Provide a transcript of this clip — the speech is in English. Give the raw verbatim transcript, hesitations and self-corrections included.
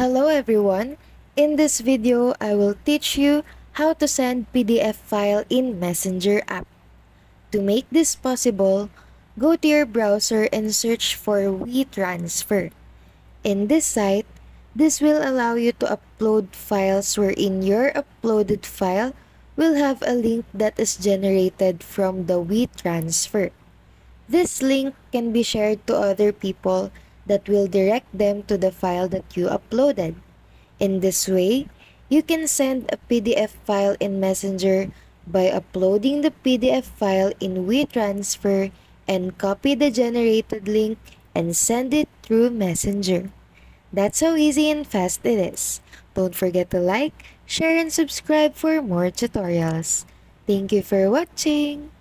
Hello everyone! In this video, I will teach you how to send P D F file in Messenger app. To make this possible, go to your browser and search for WeTransfer. In this site, this will allow you to upload files wherein your uploaded file will have a link that is generated from the WeTransfer. This link can be shared to other people that will direct them to the file that you uploaded. In this way, you can send a P D F file in Messenger by uploading the P D F file in WeTransfer and copy the generated link and send it through Messenger. That's how easy and fast it is. Don't forget to like, share, and subscribe for more tutorials. Thank you for watching!